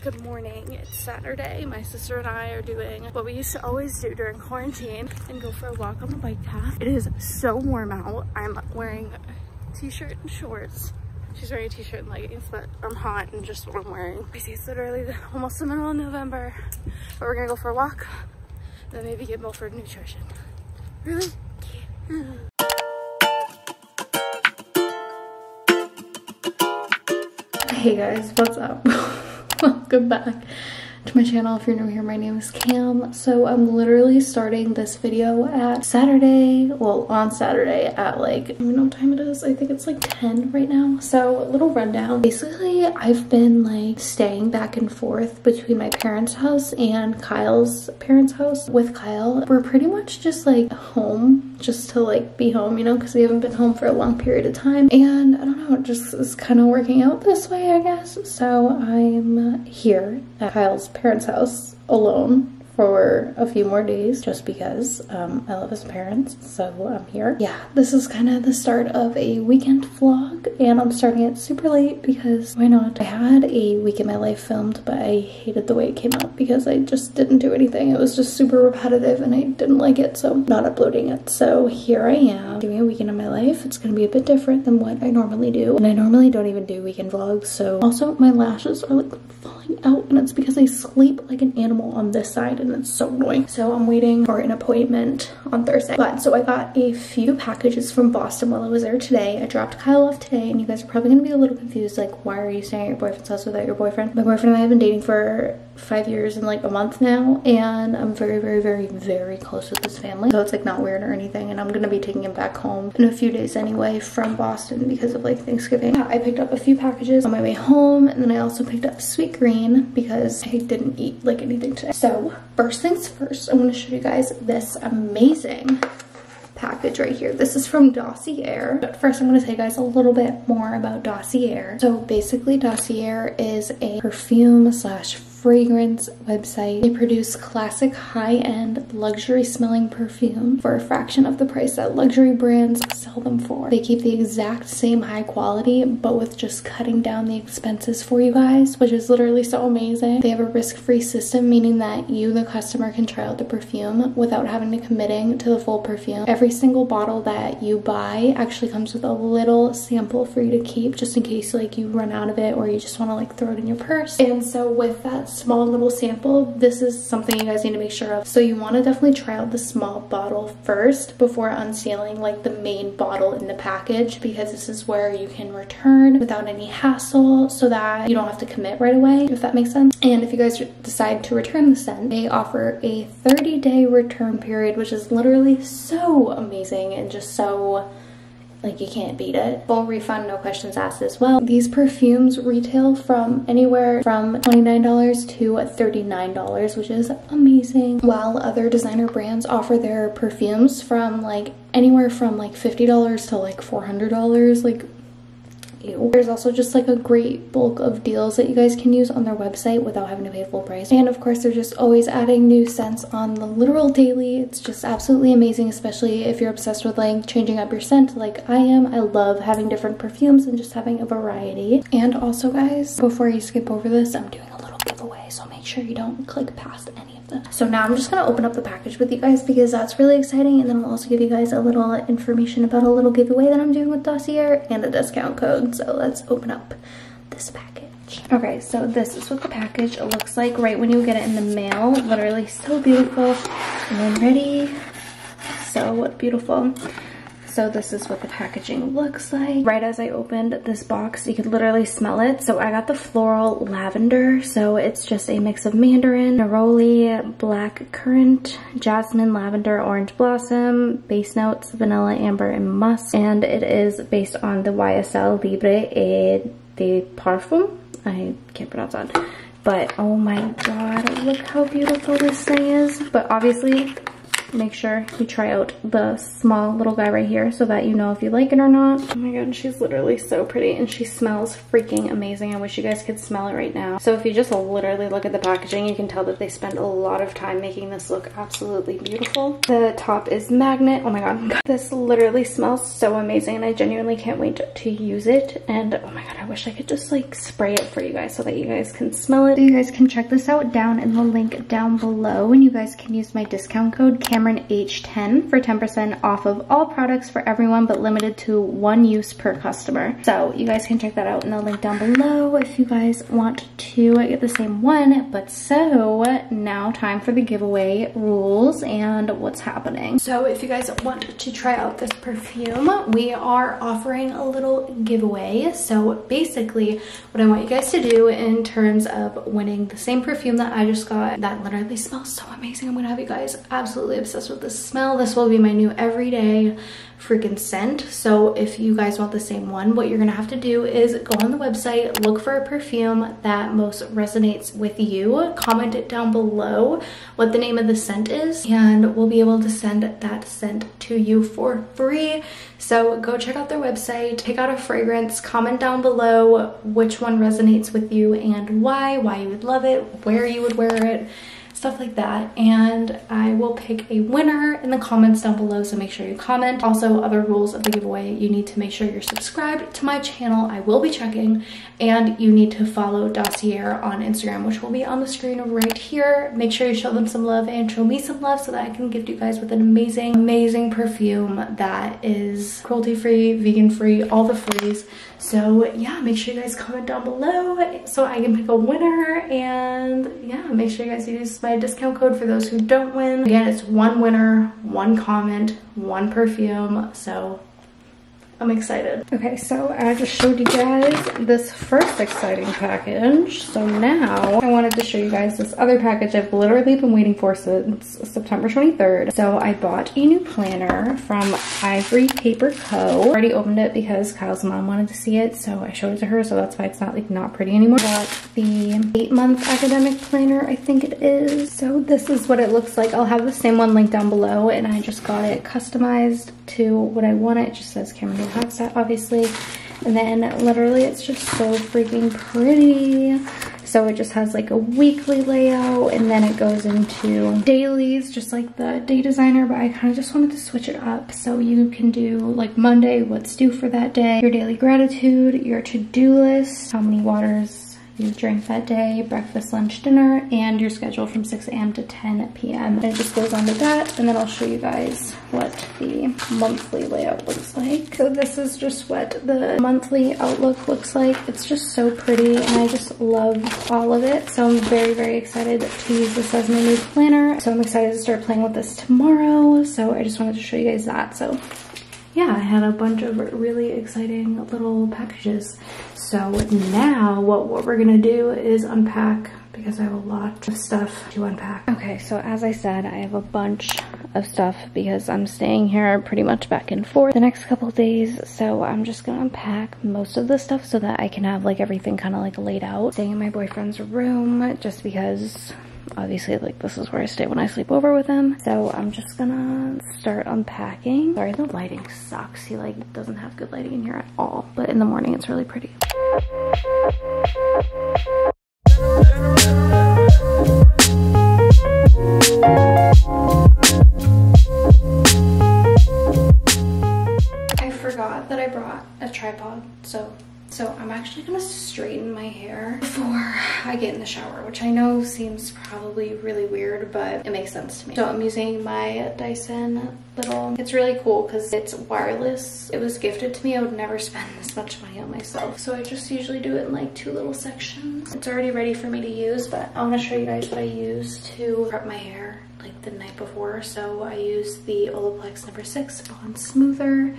guys, good morning. It's Saturday. My sister and I are doing what we used to always do during quarantine and go for a walk on the bike path. It is so warm out. I'm wearing a t-shirt and shorts. She's wearing a t-shirt and leggings, but I'm hot and just what I'm wearing. It's literally almost the middle of November, but we're gonna go for a walk and then maybe get Milford nutrition. Really cute. Hey guys, what's up? Welcome back to my channel. If you're new here, my name is Cam. So I'm literally starting this video at Saturday, well on Saturday at like, I don't know what time it is. I think it's like 10 right now. So a little rundown. Basically, I've been like staying back and forth between my parents' house and Kyle's parents' house. With Kyle, we're pretty much just like home just to like be home, you know, because we haven't been home for a long period of time, and I don't know, it just is kind of working out this way, I guess. So I'm here at Kyle's parents' house alone for a few more days just because I love his parents, so I'm here. Yeah, this is kind of the start of a weekend vlog, and I'm starting it super late because why not? I had a week in my life filmed, but I hated the way it came out because I just didn't do anything. It was just super repetitive and I didn't like it, so I'm not uploading it. So here I am doing a weekend in my life. It's gonna be a bit different than what I normally do, and I normally don't even do weekend vlogs. So also my lashes are like falling out, and it's because I sleep like an animal on this side. And it's so annoying. So I'm waiting for an appointment on Thursday. But so I got a few packages from Boston while I was there today. I dropped Kyle off today, and you guys are probably gonna be a little confused, like, why are you staying at your boyfriend's house without your boyfriend? My boyfriend and I have been dating for 5 years and like a month now, and I'm very, very, very, very close with his family, so it's like not weird or anything. And I'm gonna be taking him back home in a few days anyway from Boston because of like Thanksgiving. Yeah, I picked up a few packages on my way home, and then I also picked up sweet green because I didn't eat like anything today. So first things first, I'm gonna show you guys this amazing package right here. This is from Dossier. But first I'm going to tell you guys a little bit more about Dossier. So basically Dossier is a perfume slash fragrance website. They produce classic high-end luxury smelling perfume for a fraction of the price that luxury brands sell them for. They keep the exact same high quality, but with just cutting down the expenses for you guys, which is literally so amazing. They have a risk-free system, meaning that you, the customer, can try out the perfume without having to committing to the full perfume. Every single bottle that you buy actually comes with a little sample for you to keep just in case like you run out of it or you just want to like throw it in your purse. And so with that small little sample, this is something you guys need to make sure of. So you want to definitely try out the small bottle first before unsealing like the main bottle in the package, because this is where you can return without any hassle so that you don't have to commit right away, if that makes sense. And if you guys decide to return the scent, they offer a 30-day return period, which is literally so amazing and just so like you can't beat it. Full refund, no questions asked as well. These perfumes retail from anywhere from $29 to $39, which is amazing. While other designer brands offer their perfumes from like anywhere from like $50 to like $400, like ew. There's also just like a great bulk of deals that you guys can use on their website without having to pay full price. And of course, they're just always adding new scents on the literal daily. It's just absolutely amazing, especially if you're obsessed with like changing up your scent like I am. I love having different perfumes and just having a variety. And also guys, before you skip over this, I'm doing a little giveaway, so make sure you don't click past any. So now I'm just going to open up the package with you guys because that's really exciting, and then I'll also give you guys a little information about a little giveaway that I'm doing with Dossier and a discount code. So let's open up this package. Okay, so this is what the package looks like right when you get it in the mail. Literally so beautiful and ready. So beautiful. So this is what the packaging looks like. Right as I opened this box, you could literally smell it. So I got the floral lavender. So it's just a mix of mandarin, neroli, black currant, jasmine, lavender, orange blossom, base notes, vanilla, amber, and musk. And it is based on the YSL Libre et de Parfum. I can't pronounce that. But oh my God, look how beautiful this thing is. But obviously, make sure you try out the small little guy right here so that you know if you like it or not. Oh my god, she's literally so pretty and she smells freaking amazing. I wish you guys could smell it right now. So if you just literally look at the packaging, you can tell that they spent a lot of time making this look absolutely beautiful. The top is magnet. Oh my god, this literally smells so amazing and I genuinely can't wait to use it. And oh my god, I wish I could just like spray it for you guys so that you guys can smell it. You guys can check this out down in the link down below and you guys can use my discount code CAMRYNH10 for 10% off of all products for everyone but limited to one use per customer. So you guys can check that out in the link down below if you guys want to get the same one. But so now time for the giveaway rules and what's happening. So if you guys want to try out this perfume, we are offering a little giveaway. So basically what I want you guys to do in terms of winning the same perfume that I just got that literally smells so amazing. I'm gonna have you guys absolutely obsessed with this smell. This will be my new everyday freaking scent. So if you guys want the same one, what you're gonna have to do is go on the website, look for a perfume that most resonates with you, comment it down below what the name of the scent is, and we'll be able to send that scent to you for free. So go check out their website, pick out a fragrance, comment down below which one resonates with you and why you would love it, where you would wear it, stuff like that, and I will pick a winner in the comments down below, so make sure you comment. Also, other rules of the giveaway, you need to make sure you're subscribed to my channel, I will be checking, and you need to follow Dossier on Instagram, which will be on the screen right here. Make sure you show them some love and show me some love so that I can gift you guys with an amazing, amazing perfume that is cruelty-free, vegan-free, all the frees. So yeah, make sure you guys comment down below so I can pick a winner, and yeah, make sure you guys use my discount code for those who don't win. Again, it's one winner, one comment, one perfume, so I'm excited. Okay, so I just showed you guys this first exciting package. So now I wanted to show you guys this other package I've literally been waiting for since September 23rd. So I bought a new planner from Ivory Paper Co. I already opened it because Kyle's mom wanted to see it, so I showed it to her, so that's why it's not like not pretty anymore. I got the 8-month academic planner, I think it is. So this is what it looks like. I'll have the same one linked down below, and I just got it customized to what I want. It just says CAMRYNH10 hats obviously, and then literally it's just so freaking pretty. So it just has like a weekly layout, and then it goes into dailies, just like the day designer, but I kind of just wanted to switch it up so you can do like Monday, what's due for that day, your daily gratitude, your to-do list, how many waters you drink that day, breakfast, lunch, dinner, and your schedule from 6 AM to 10 PM. And it just goes on to that, and then I'll show you guys what the monthly layout looks like. So this is just what the monthly outlook looks like. It's just so pretty, and I just love all of it. So I'm very, very excited to use this as my new planner. So I'm excited to start playing with this tomorrow. So I just wanted to show you guys that. So yeah, I had a bunch of really exciting little packages. So now what we're gonna do is unpack, because I have a lot of stuff to unpack. Okay, so as I said, I have a bunch of stuff because I'm staying here pretty much back and forth the next couple days, so I'm just gonna unpack most of the stuff so that I can have like everything kind of like laid out. Staying in my boyfriend's room just because obviously like this is where I stay when I sleep over with him. So I'm just gonna start unpacking. Sorry, the lighting sucks. He like doesn't have good lighting in here at all, but in the morning it's really pretty. I forgot that I brought a tripod, so I'm actually gonna straighten my hair before I get in the shower, which I know seems probably really weird, but it makes sense to me. So I'm using my Dyson little, it's really cool because it's wireless. It was gifted to me. I would never spend this much money on myself. So I just usually do it in like 2 little sections. It's already ready for me to use, but I wanna show you guys what I use to prep my hair like the night before. So I use the Olaplex No. 6 Bond Smoother.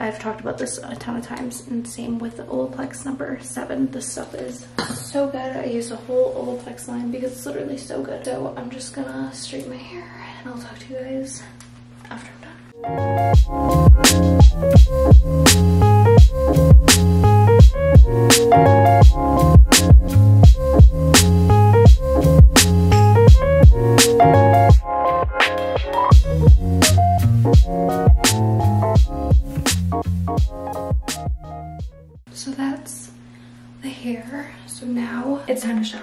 I've talked about this a ton of times, and same with the Olaplex No. 7. This stuff is so good. I use the whole Olaplex line because it's literally so good. So I'm just gonna straighten my hair, and I'll talk to you guys after I'm done. hair. So now it's time to shower.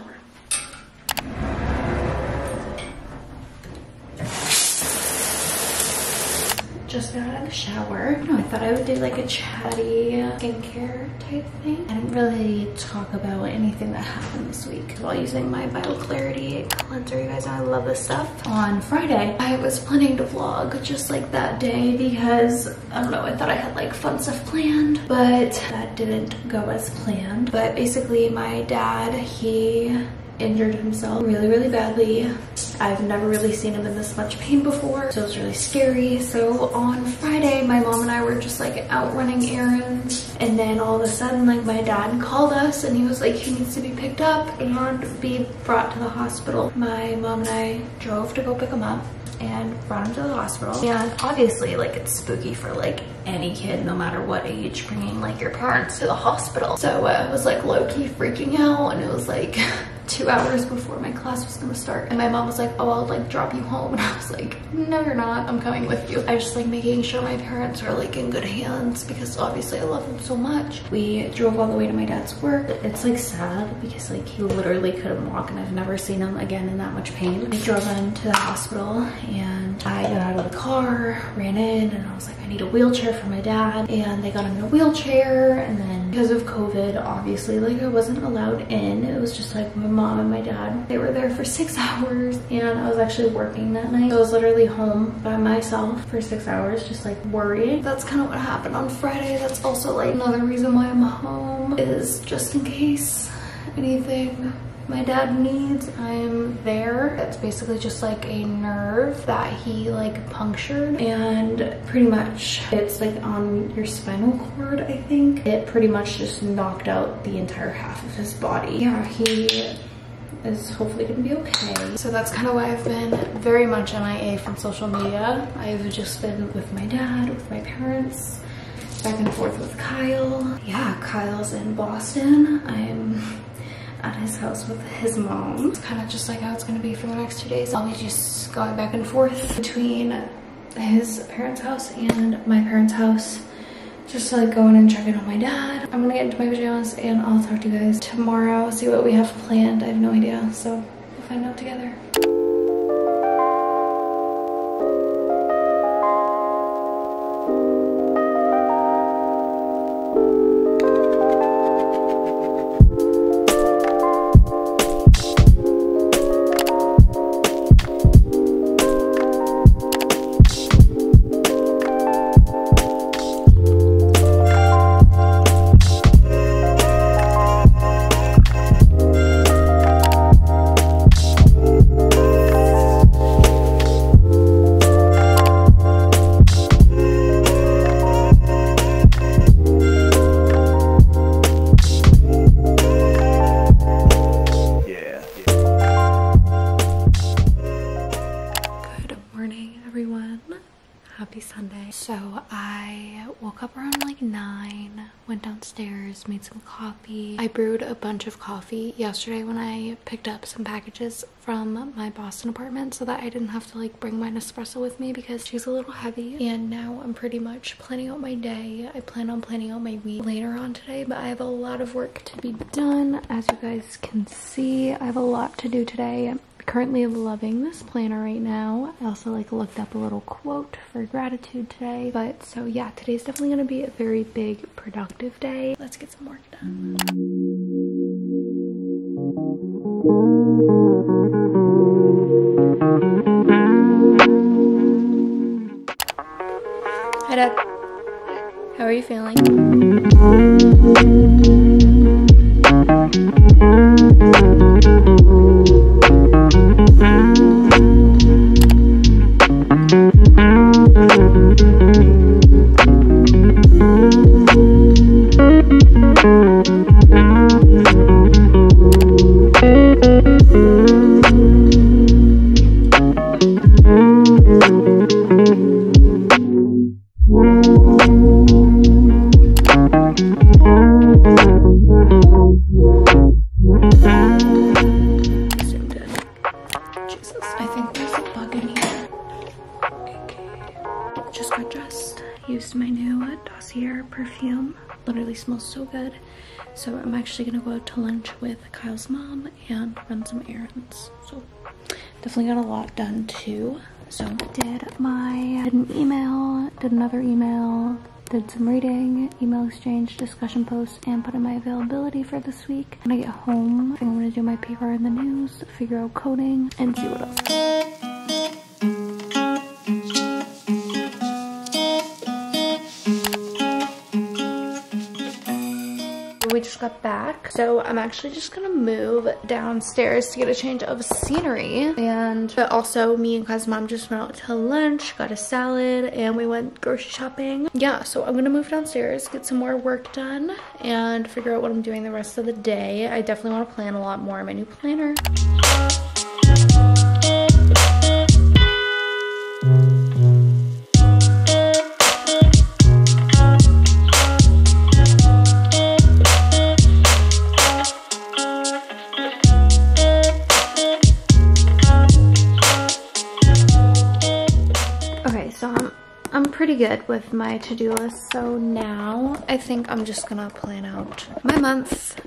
Just got out of the shower. No, I thought I would do like a chatty skincare type thing. I didn't really talk about anything that happened this week while using my BioClarity cleanser. You guys know I love this stuff. On Friday, I was planning to vlog just like that day because, I don't know, I thought I had like fun stuff planned, but that didn't go as planned. But basically my dad, he injured himself really badly. I've never really seen him in this much pain before, so it was really scary. So on Friday, my mom and I were just like out running errands, and then all of a sudden like my dad called us and he was like, he needs to be picked up and be brought to the hospital. My mom and I drove to go pick him up and brought him to the hospital. And obviously like it's spooky for like any kid no matter what age bringing like your parents to the hospital. So I was like low-key freaking out, and it was like 2 hours before my class was gonna start. And my mom was like, oh, I'll like drop you home. And I was like, no, you're not, I'm coming with you. I was just like making sure my parents are like in good hands because obviously I love them so much. We drove all the way to my dad's work. It's like sad because like he literally couldn't walk and I've never seen him again in that much pain. I drove him to the hospital and I got out of the car, ran in, and I was like, I need a wheelchair for my dad. And they got him in a wheelchair, and then because of COVID, obviously like I wasn't allowed in. It was just like my mom and my dad. They were there for 6 hours, and I was actually working that night. I was literally home by myself for 6 hours, just like worried. That's kind of what happened on Friday. That's also like another reason why I'm home, is just in case anything my dad needs, I'm there. It's basically just like a nerve that he like punctured, and pretty much it's like on your spinal cord, I think. It pretty much just knocked out the entire half of his body. Yeah, he is hopefully gonna be okay. So that's kind of why I've been very much MIA from social media. I've just been with my dad, with my parents, back and forth with Kyle. Yeah, Kyle's in Boston. I'm at his house with his mom. It's kind of just like how it's gonna be for the next 2 days. I'll be just going back and forth between his parents' house and my parents' house, just to like go in and check in on my dad. I'm gonna get into my pajamas and I'll talk to you guys tomorrow, see what we have planned. I have no idea, so we'll find out together. Made some coffee. I brewed a bunch of coffee yesterday when I picked up some packages from my Boston apartment so that I didn't have to like bring my Nespresso with me because she's a little heavy. And now I'm pretty much planning out my day. I plan on planning out my week later on today, but I have a lot of work to be done. As you guys can see, I have a lot to do today. Currently loving this planner right now. I also like looked up a little quote for gratitude today, but so yeah, today's definitely gonna be a very big productive day. Let's get some work done. Hi Dad, how are you feeling? literally smells so good. So I'm actually gonna go out to lunch with Kyle's mom and run some errands. So definitely got a lot done too. So did an email, did another email, did some reading, email exchange, discussion posts, and put in my availability for this week. When I get home, I think I'm gonna do my paper in the news, figure out coding, and see what else. We just got back, so I'm actually just gonna move downstairs to get a change of scenery, but also me and Kyle's mom just went out to lunch, got a salad, and we went grocery shopping. Yeah, so I'm gonna move downstairs, get some more work done, and figure out what I'm doing the rest of the day. I definitely want to plan a lot more in my new planner. Good with my to-do list, so now I think I'm just gonna plan out my month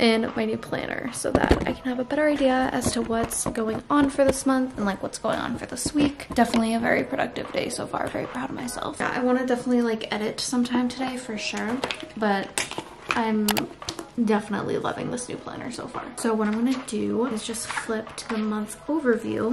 in my new planner so that I can have a better idea as to what's going on for this month and like what's going on for this week. Definitely a very productive day so far, very proud of myself. Yeah, I want to definitely like edit sometime today for sure, but I'm definitely loving this new planner so far. So what I'm gonna do is just flip to the month overview.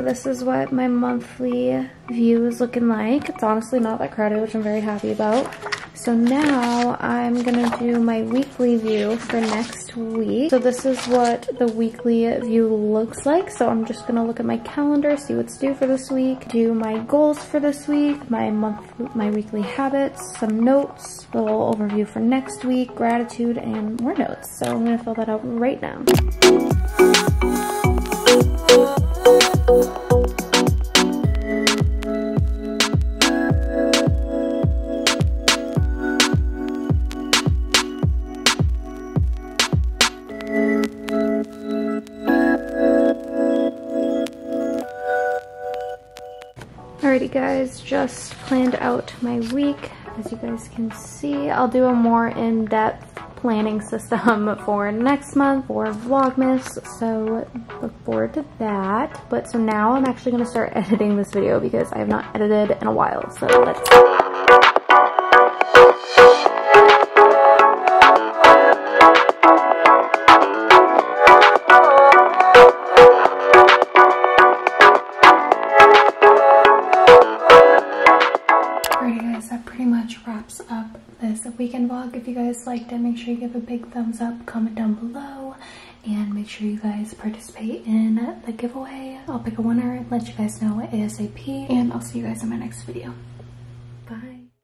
This is what my monthly view is looking like. It's honestly not that crowded, which I'm very happy about. So now I'm gonna do my weekly view for next week. So this is what the weekly view looks like. So I'm just gonna look at my calendar, see what's due for this week, do my goals for this week, my weekly habits, some notes, little overview for next week, gratitude, and more notes. So I'm gonna fill that out right now. Alrighty guys, just planned out my week. As you guys can see, I'll do a more in-depth planning system for next month for Vlogmas, so look forward to that. But so now I'm actually going to start editing this video because I have not edited in a while, so let's up this weekend vlog. If you guys liked it, make sure you give a big thumbs up, comment down below, and make sure you guys participate in the giveaway. I'll pick a winner and let you guys know ASAP, and I'll see you guys in my next video.